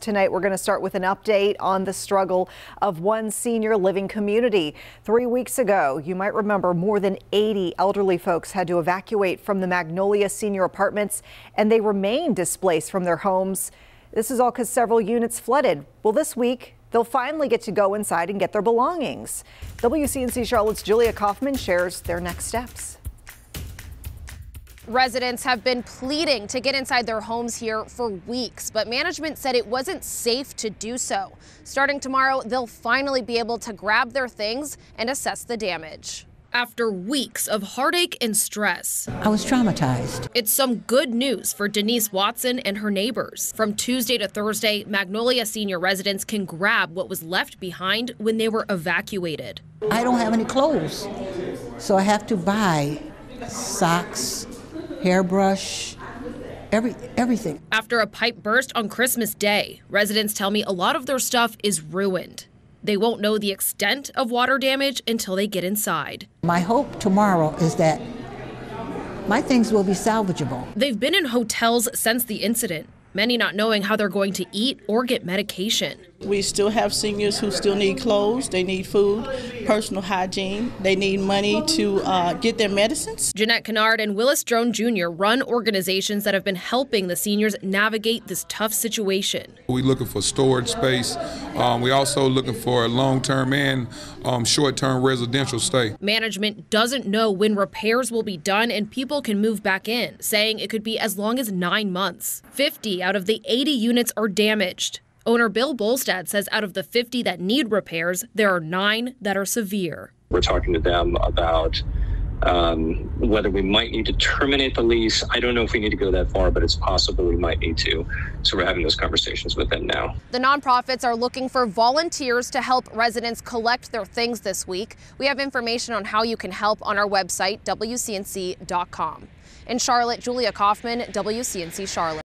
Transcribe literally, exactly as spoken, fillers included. Tonight we're going to start with an update on the struggle of one senior living community. Three weeks ago, you might remember, more than eighty elderly folks had to evacuate from the Magnolia Senior Apartments, and they remain displaced from their homes. This is all because several units flooded. Well, this week they'll finally get to go inside and get their belongings. W C N C Charlotte's Julia Kaufman shares their next steps. Residents have been pleading to get inside their homes here for weeks, but management said it wasn't safe to do so. Starting tomorrow, they'll finally be able to grab their things and assess the damage. After weeks of heartache and stress, I was traumatized. It's some good news for Denise Watson and her neighbors. From Tuesday to Thursday, Magnolia senior residents can grab what was left behind when they were evacuated. I don't have any clothes, so I have to buy socks, hairbrush, every, everything. After a pipe burst on Christmas Day, residents tell me a lot of their stuff is ruined. They won't know the extent of water damage until they get inside. My hope tomorrow is that my things will be salvageable. They've been in hotels since the incident, many not knowing how they're going to eat or get medication. We still have seniors who still need clothes, they need food, personal hygiene, they need money to uh, get their medicines. Jeanette Kinnard and Willis Drone Junior run organizations that have been helping the seniors navigate this tough situation. We're looking for storage space. Um, we're also looking for a long-term and um, short-term residential stay. Management doesn't know when repairs will be done and people can move back in, saying it could be as long as nine months. fifty out of the eighty units are damaged. Owner Bill Bolstad says out of the fifty that need repairs, there are nine that are severe. We're talking to them about um, whether we might need to terminate the lease. I don't know if we need to go that far, but it's possible we might need to. So we're having those conversations with them now. The nonprofits are looking for volunteers to help residents collect their things this week. We have information on how you can help on our website, W C N C dot com. In Charlotte, Julia Kaufman, W C N C Charlotte.